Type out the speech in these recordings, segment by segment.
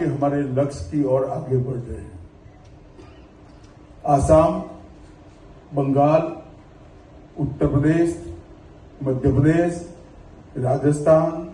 के हमारे लक्ष्य की ओर आगे बढ़ रहे हैं। आसाम, बंगाल, उत्तर प्रदेश, मध्य प्रदेश, राजस्थान,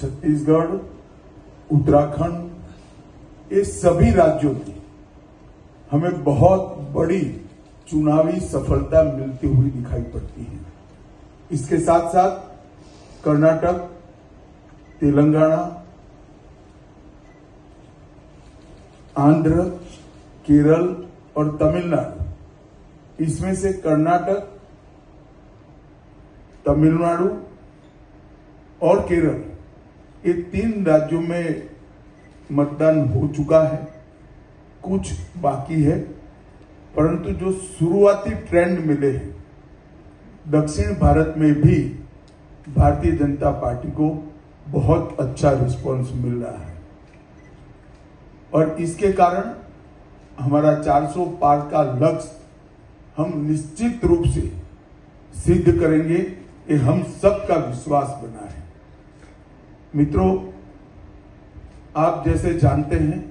छत्तीसगढ़, उत्तराखंड, ये सभी राज्यों की हमें बहुत बड़ी चुनावी सफलता मिलती हुई दिखाई पड़ती है। इसके साथ साथ कर्नाटक, तेलंगाना, आंध्र, केरल और तमिलनाडु, इसमें से कर्नाटक, तमिलनाडु और केरल, ये तीन राज्यों में मतदान हो चुका है, कुछ बाकी है। परंतु जो शुरुआती ट्रेंड मिले हैं, दक्षिण भारत में भी भारतीय जनता पार्टी को बहुत अच्छा रिस्पांस मिल रहा है और इसके कारण हमारा 400 पार का लक्ष्य हम निश्चित रूप से सिद्ध करेंगे, ये हम सबका विश्वास बना है। मित्रों, आप जैसे जानते हैं,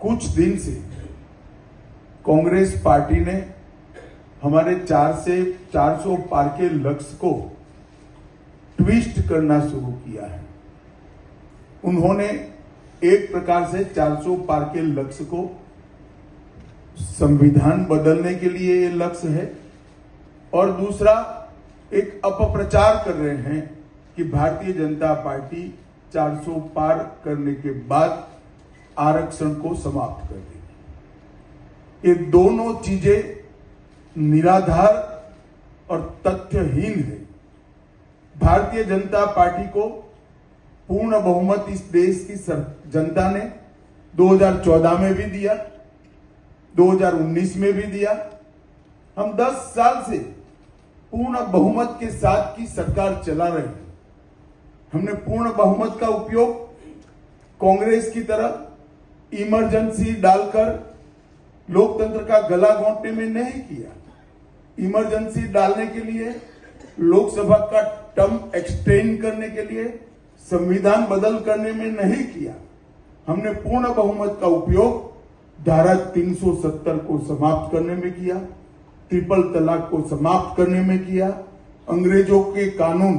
कुछ दिन से कांग्रेस पार्टी ने हमारे 400 पार के लक्ष्य को ट्विस्ट करना शुरू किया है। उन्होंने एक प्रकार से 400 पार के लक्ष्य को संविधान बदलने के लिए ये लक्ष्य है और दूसरा एक अपप्रचार कर रहे हैं कि भारतीय जनता पार्टी 400 पार करने के बाद आरक्षण को समाप्त कर देगी। ये दोनों चीजें निराधार और तथ्यहीन है। भारतीय जनता पार्टी को पूर्ण बहुमत इस देश की जनता ने 2014 में भी दिया, 2019 में भी दिया। हम 10 साल से पूर्ण बहुमत के साथ की सरकार चला रहे हैं। हमने पूर्ण बहुमत का उपयोग कांग्रेस की तरह इमरजेंसी डालकर लोकतंत्र का गला घोंटने में नहीं किया। इमरजेंसी डालने के लिए, लोकसभा का टर्म एक्सटेंड करने के लिए, संविधान बदल करने में नहीं किया। हमने पूर्ण बहुमत का उपयोग धारा 370 को समाप्त करने में किया, ट्रिपल तलाक को समाप्त करने में किया, अंग्रेजों के कानून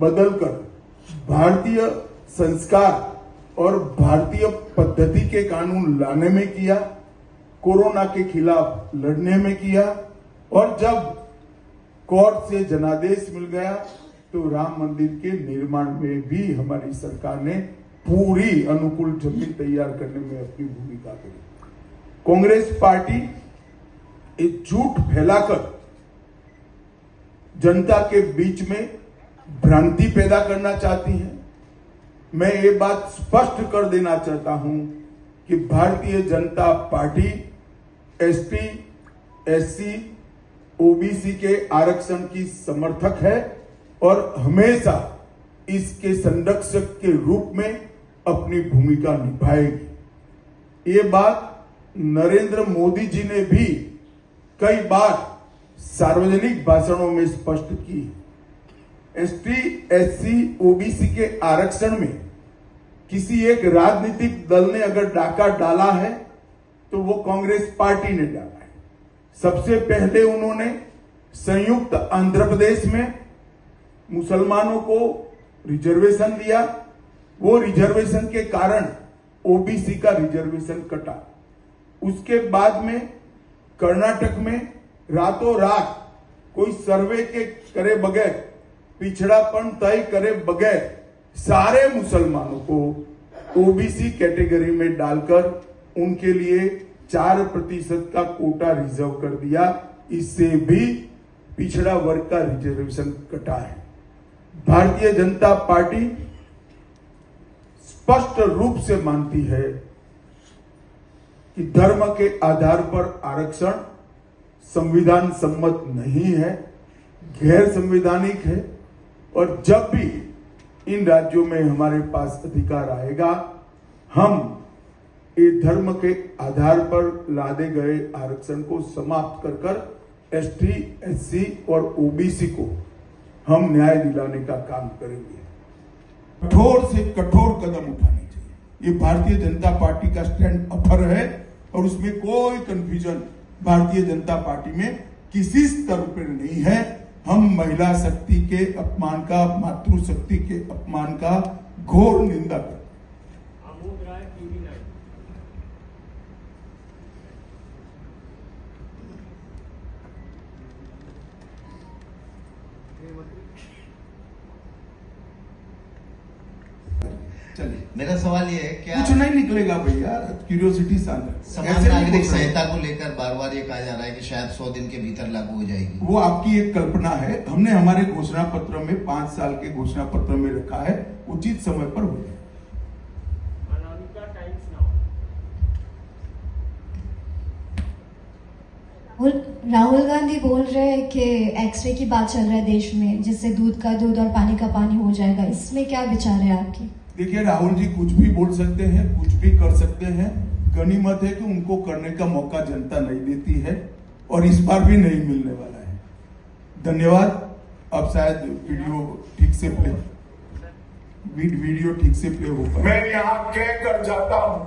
बदलकर भारतीय संस्कार और भारतीय पद्धति के कानून लाने में किया, कोरोना के खिलाफ लड़ने में किया और जब कोर्ट से जनादेश मिल गया तो राम मंदिर के निर्माण में भी हमारी सरकार ने पूरी अनुकूल जमीन तैयार करने में अपनी भूमिका करी। कांग्रेस पार्टी एक झूठ फैलाकर जनता के बीच में भ्रांति पैदा करना चाहती है। मैं ये बात स्पष्ट कर देना चाहता हूं कि Bharatiya Janata party ST, SC, OBC के आरक्षण की समर्थक है और हमेशा इसके संरक्षक के रूप में अपनी भूमिका निभाएगी। ये बात नरेंद्र मोदी जी ने भी कई बार सार्वजनिक भाषणों में स्पष्ट की। एसटी, एससी, ओबीसी के आरक्षण में किसी एक राजनीतिक दल ने अगर डाका डाला है तो वो कांग्रेस पार्टी ने डाला है। सबसे पहले उन्होंने संयुक्त आंध्र प्रदेश में मुसलमानों को रिजर्वेशन दिया, वो रिजर्वेशन के कारण ओबीसी का रिजर्वेशन कटा। उसके बाद में कर्नाटक में रातों रात कोई सर्वे के करे बगैर, पिछड़ापन तय करे बगैर सारे मुसलमानों को ओबीसी कैटेगरी में डालकर उनके लिए 4% का कोटा रिजर्व कर दिया। इससे भी पिछड़ा वर्ग का रिजर्वेशन कटा है। भारतीय जनता पार्टी स्पष्ट रूप से मानती है कि धर्म के आधार पर आरक्षण संविधान सम्मत नहीं है, गैर संवैधानिक है और जब भी इन राज्यों में हमारे पास अधिकार आएगा हम इस धर्म के आधार पर लादे गए आरक्षण को समाप्त कर एसटी, एससी और ओबीसी को हम न्याय दिलाने का काम करेंगे। कठोर से कठोर कदम उठाने चाहिए। ये भारतीय जनता पार्टी का स्टैंड अपर है और उसमें कोई कंफ्यूजन भारतीय जनता पार्टी में किसी स्तर पर नहीं है। हम महिला शक्ति के अपमान का, मातृशक्ति के अपमान का घोर निंदा करते हैं। चलिए, मेरा सवाल ये है, क्या कुछ नहीं निकलेगा भैया? क्यूरियोसिटी समान नागरिक संहिता को लेकर बार बार ये कहा जा रहा है कि शायद 100 दिन के भीतर लागू हो जाएगी। वो आपकी एक कल्पना है। हमने हमारे घोषणा पत्र में 5 साल के घोषणा पत्र में रखा है, उचित समय पर हो जाए। राहुल गांधी बोल रहे हैं कि एक्सरे की बात चल रहा है देश में, जिससे दूध का दूध और पानी का पानी हो जाएगा। इसमें क्या विचार है आपकी? देखिए, राहुल जी कुछ भी बोल सकते हैं, कुछ भी कर सकते हैं। गनीमत है कि उनको करने का मौका जनता नहीं देती है और इस बार भी नहीं मिलने वाला है। धन्यवाद। अब शायद वीडियो ठीक से प्ले हो पाए। मैं यहाँ कहकर जाता हूँ,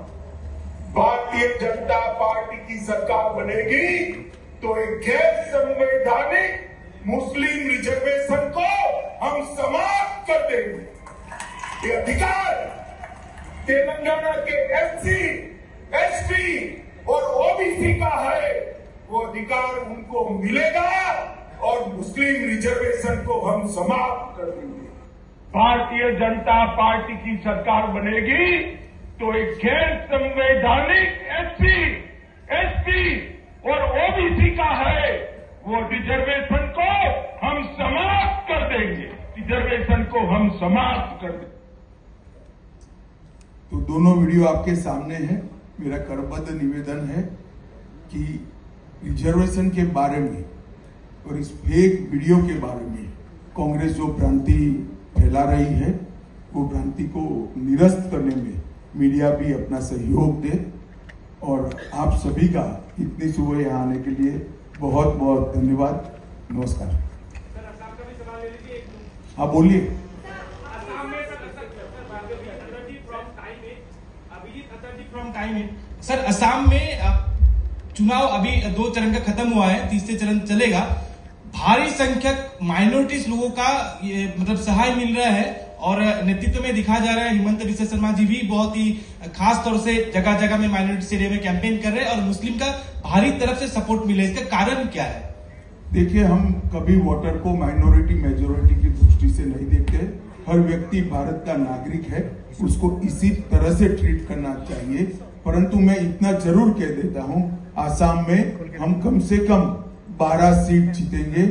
भारतीय जनता पार्टी की सरकार बनेगी तो एक गैर संवैधानिक मुस्लिम रिजर्वेशन को हम समाप्त कर देंगे। ये अधिकार तेलंगाना के एससी, एसटी और ओबीसी का है, वो अधिकार उनको मिलेगा और मुस्लिम रिजर्वेशन को हम समाप्त कर देंगे। भारतीय जनता पार्टी की सरकार बनेगी तो एक गैर संवैधानिक एससी, एसटी और ओबीसी का है, वो रिजर्वेशन को हम समाप्त कर देंगे। रिजर्वेशन को हम समाप्त कर देंगे। तो दोनों वीडियो आपके सामने हैं। मेरा करबद्ध निवेदन है कि रिजर्वेशन के बारे में और इस फेक वीडियो के बारे में कांग्रेस जो भ्रांति फैला रही है, वो भ्रांति को निरस्त करने में मीडिया भी अपना सहयोग दे। और आप सभी का इतनी सुबह यहाँ आने के लिए बहुत बहुत धन्यवाद। नमस्कार। हाँ बोलिए। सर, असम में चुनाव अभी 2 चरण का खत्म हुआ है, तीसरे चरण चलेगा। भारी संख्यक माइनॉरिटीज लोगों का ये मतलब सहाय मिल रहा है और नेतृत्व में दिखा जा रहा है। हिमंत बिस्वा सरमा जी भी बहुत ही खास तौर से जगह जगह में माइनॉरिटी एरिया में कैंपेन कर रहे हैं और मुस्लिम का भारी तरफ से सपोर्ट मिले। इसका कारण क्या है? देखिए, हम कभी वोटर को माइनॉरिटी मेजोरिटी की दृष्टि से नहीं देखते। हर व्यक्ति भारत का नागरिक है, उसको इसी तरह से ट्रीट करना चाहिए। परंतु मैं इतना जरूर कह देता हूं, आसाम में हम कम से कम 12 सीट जीतेंगे,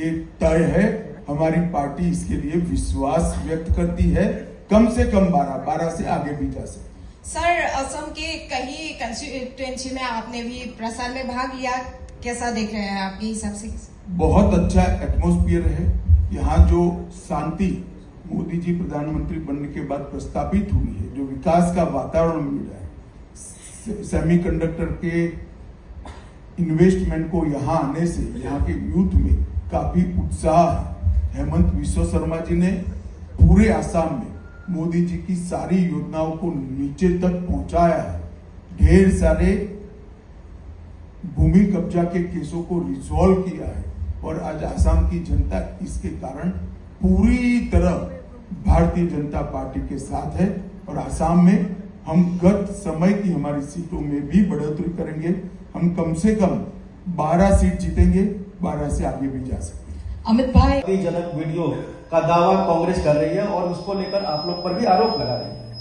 ये तय है। हमारी पार्टी इसके लिए विश्वास व्यक्त करती है। कम से कम 12 से आगे भी जा सकते। सर, असम के कई कंस्टिट्यूएंसी में आपने भी प्रसार में भाग लिया, कैसा देख रहे हैं आपके हिसाब से? बहुत अच्छा एटमोस्फियर है यहाँ। जो शांति मोदी जी प्रधानमंत्री बनने के बाद प्रस्तावित हुई है, जो विकास का वातावरण मिल रहा है, सेमीकंडक्टर के इन्वेस्टमेंट को यहाँ आने से यहाँ के यूथ में काफी उत्साह है। हिमंत बिस्वा सरमा जी ने पूरे आसाम में मोदी जी की सारी योजनाओं को नीचे तक पहुंचाया है। ढेर सारे भूमि कब्जा के केसों को रिजॉल्व किया है और आज आसाम की जनता इसके कारण पूरी तरह भारतीय जनता पार्टी के साथ है। और आसाम में हम गत समय की हमारी सीटों में भी बढ़ोतरी करेंगे। हम कम से कम 12 सीट जीतेंगे, 12 से आगे भी जा सकते हैं। अमित भाई, जनक वीडियो का दावा कांग्रेस कर रही है और उसको लेकर आप लोग पर भी आरोप लगा रही है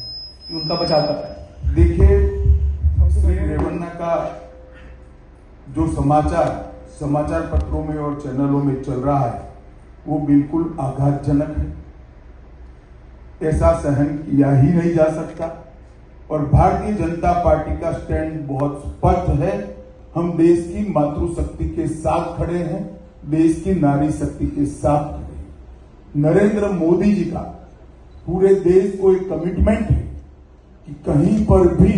कि उनका बचाव कर रहा है। देखिए, श्री रेवन्ना का जो समाचार पत्रों में और चैनलों में चल रहा है, वो बिल्कुल आघातजनक है। ऐसा सहन किया ही नहीं जा सकता। और भारतीय जनता पार्टी का स्टैंड बहुत स्पष्ट है। हम देश की मातृशक्ति के साथ खड़े हैं, देश की नारी शक्ति के साथ खड़े हैं। नरेंद्र मोदी जी का पूरे देश को एक कमिटमेंट है कि कहीं पर भी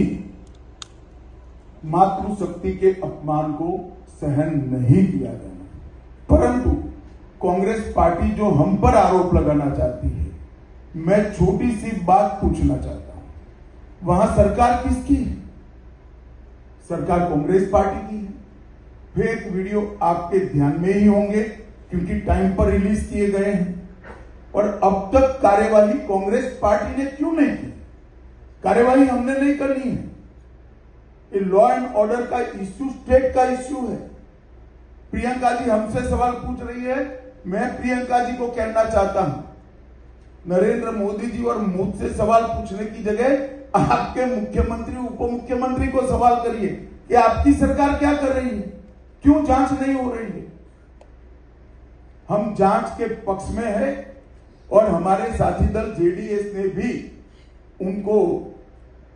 मातृशक्ति के अपमान को सहन नहीं किया जाना। परंतु कांग्रेस पार्टी जो हम पर आरोप लगाना चाहती है, मैं छोटी सी बात पूछना चाहता हूं। वहां सरकार किसकी है? सरकार कांग्रेस पार्टी की है। फेक वीडियो आपके ध्यान में ही होंगे क्योंकि टाइम पर रिलीज किए गए हैं। और अब तक कार्यवाही कांग्रेस पार्टी ने क्यों नहीं की? कार्यवाही हमने नहीं करनी है। ये लॉ एंड ऑर्डर का इश्यू स्टेट का इश्यू है। प्रियंका जी हमसे सवाल पूछ रही है, मैं प्रियंका जी को कहना चाहता हूं, नरेंद्र मोदी जी और मुझसे सवाल पूछने की जगह आपके मुख्यमंत्री उप मुख्यमंत्री को सवाल करिए कि आपकी सरकार क्या कर रही है, क्यों जांच नहीं हो रही है। हम जांच के पक्ष में है और हमारे साथी दल जेडीएस ने भी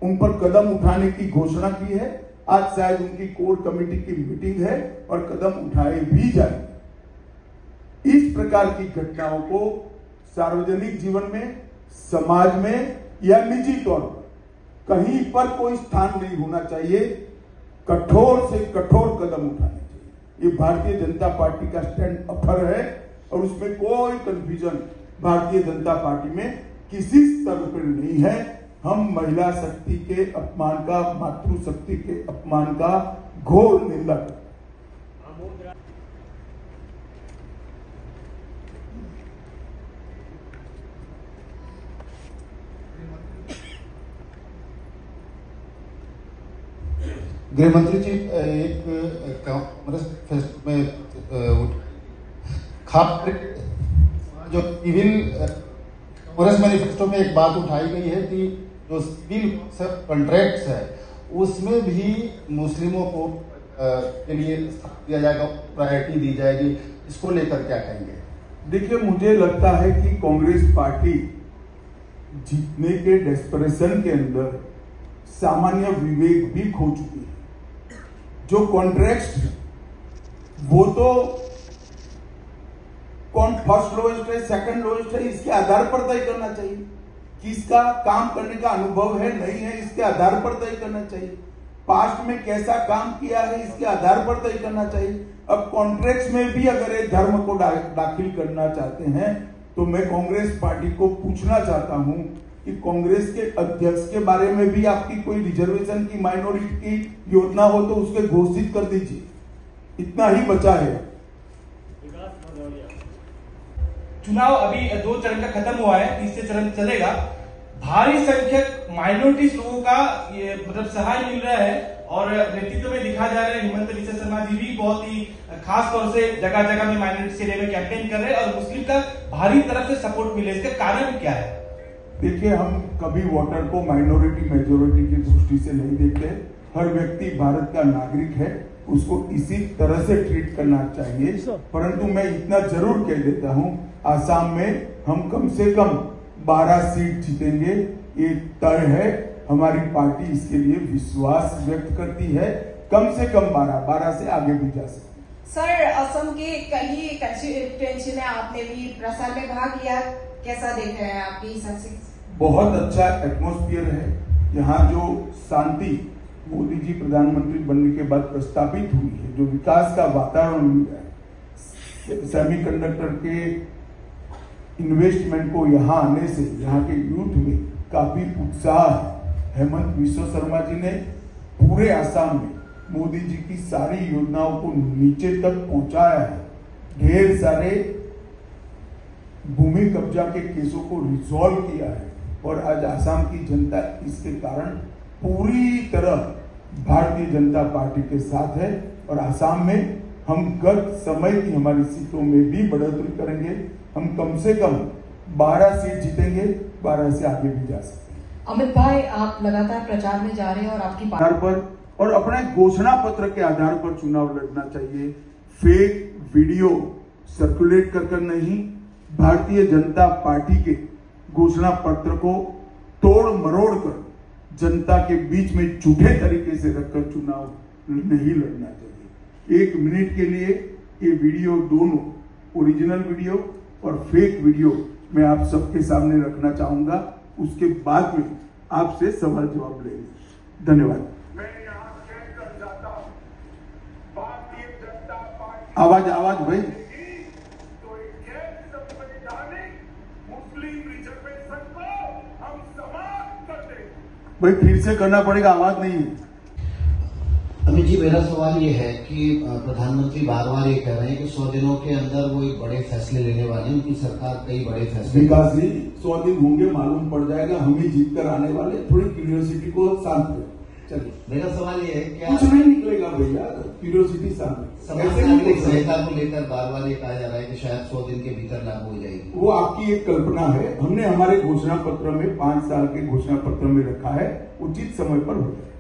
उन पर कदम उठाने की घोषणा की है। आज शायद उनकी कोर कमेटी की मीटिंग है और कदम उठाए भी जाए। इस प्रकार की घटनाओं को सार्वजनिक जीवन में, समाज में या निजी तौर पर कहीं पर कोई स्थान नहीं होना चाहिए। कठोर से कठोर कदम उठाने चाहिए। ये भारतीय जनता पार्टी का स्टैंड अपर है और उसमें कोई कंफ्यूजन भारतीय जनता पार्टी में किसी स्तर पर नहीं है। हम महिला शक्ति के अपमान का, मातृ शक्ति के अपमान का घोर निंदा करते हैं। गृहमंत्री जी, एक जो कांग्रेस मैनिफेस्टो में एक बात उठाई गई है कि जो सिविल कॉन्ट्रैक्ट्स है उसमें भी मुस्लिमों को के लिए दिया जाएगा, प्रायोरिटी दी जाएगी, इसको लेकर क्या कहेंगे? देखिए, मुझे लगता है कि कांग्रेस पार्टी जीतने के डेस्परेशन के अंदर सामान्य विवेक भी खो चुकी है। जो कॉन्ट्रैक्ट्स वो तो कौन फर्स्ट लोएस्ट है, सेकंड लोएस्ट है, इसके आधार पर तय करना चाहिए। किसका काम करने का अनुभव है, नहीं है, इसके आधार पर तय करना चाहिए। पास्ट में कैसा काम किया है, इसके आधार पर तय करना चाहिए। अब कॉन्ट्रैक्ट्स में भी अगर ये धर्म को दाखिल करना चाहते हैं तो मैं कांग्रेस पार्टी को पूछना चाहता हूं कि कांग्रेस के अध्यक्ष के बारे में भी आपकी कोई रिजर्वेशन की, माइनॉरिटी की योजना हो तो उसके घोषित कर दीजिए। इतना ही बचा है। चुनाव अभी 2 चरण का खत्म हुआ है, तीसरे चरण चलेगा। भारी संख्यक माइनॉरिटीज लोगों का ये मतलब सहाय मिल रहा है और नेतृत्व में दिखा जा रहा है। हिमंत बिस्वा सरमा जी भी बहुत ही खास तौर से जगह जगह में माइनॉरिटी से लेकर कैंपेन कर रहे हैं और मुस्लिम का भारी तरफ से सपोर्ट मिले, इसका कारण क्या है? देखिए, हम कभी वोटर को माइनॉरिटी मेजोरिटी की दृष्टि से नहीं देखते। हर व्यक्ति भारत का नागरिक है, उसको इसी तरह से ट्रीट करना चाहिए। परंतु मैं इतना जरूर कह देता हूं, आसाम में हम कम से कम 12 सीट जीतेंगे, ये तय है। हमारी पार्टी इसके लिए विश्वास व्यक्त करती है। कम से कम 12 से आगे भी जा सकते। सर, असम के कई कंस्टिट्यूएंसी में आपने भी प्रसार में भाग लिया, कैसा देख रहे हैं आपकी सक्सेस? बहुत अच्छा एटमोस्फियर है यहाँ। जो शांति मोदी जी प्रधानमंत्री बनने के बाद प्रस्तावित हुई है, जो विकास का वातावरण मिला है, सेमीकंडक्टर के इन्वेस्टमेंट को यहाँ आने से यहाँ के यूथ में काफी उत्साह है। हिमंत बिस्वा सरमा जी ने पूरे आसाम में मोदी जी की सारी योजनाओं को नीचे तक पहुंचाया है। ढेर सारे भूमि कब्जा के केसों को रिजॉल्व किया है और आज आसाम की जनता इसके कारण पूरी तरह भारतीय जनता पार्टी के साथ है। और आसाम में हम गत समय की हमारी सीटों में भी बढ़ोतरी करेंगे। हम कम से कम 12 सीट जीतेंगे, 12 से आगे भी जा सकते हैं। अमित भाई, आप लगातार प्रचार में जा रहे हैं और आपकी आधार पर और अपने घोषणा पत्र के आधार पर चुनाव लड़ना चाहिए। फेक वीडियो सर्कुलेट कर नहीं, भारतीय जनता पार्टी के घोषणा पत्र को तोड़ मरोड़ कर जनता के बीच में झूठे तरीके से रखकर चुनाव नहीं लड़ना चाहिए। 1 मिनट के लिए ये वीडियो, दोनों ओरिजिनल वीडियो और फेक वीडियो, मैं आप सबके सामने रखना चाहूंगा। उसके बाद में आपसे सवाल जवाब लेंगे। धन्यवाद। मैं यहाँ कहकर जाता हूँ, भारतीय जनता पार्टी आवाज भाई मुस्लिम रिजर्वेशन को हम समाप्त कर देंगे। भाई फिर से करना पड़ेगा, आवाज नहीं है। अमित जी, मेरा सवाल ये है कि प्रधानमंत्री बार बार ये कह रहे हैं कि 100 दिनों के अंदर वो एक बड़े फैसले लेने वाले हैं, उनकी सरकार कई बड़े फैसले। विकास नहीं, 100 दिन होंगे मालूम पड़ जाएगा, हम ही जीत कर आने वाले। थोड़ी क्यूरियोसिटी को शांत करें। चलिए, मेरा सवाल ये है क्या कुछ नहीं निकलेगा भैया, क्यूरियोसिटी शांत। संहिता को लेकर बार बार ये कहा जा रहा है की शायद 100 दिन के भीतर लागू हो जाएगी। वो आपकी एक कल्पना है, हमने हमारे घोषणा पत्र में 5 साल के घोषणा पत्र में रखा है, उचित समय पर हो जाएगा।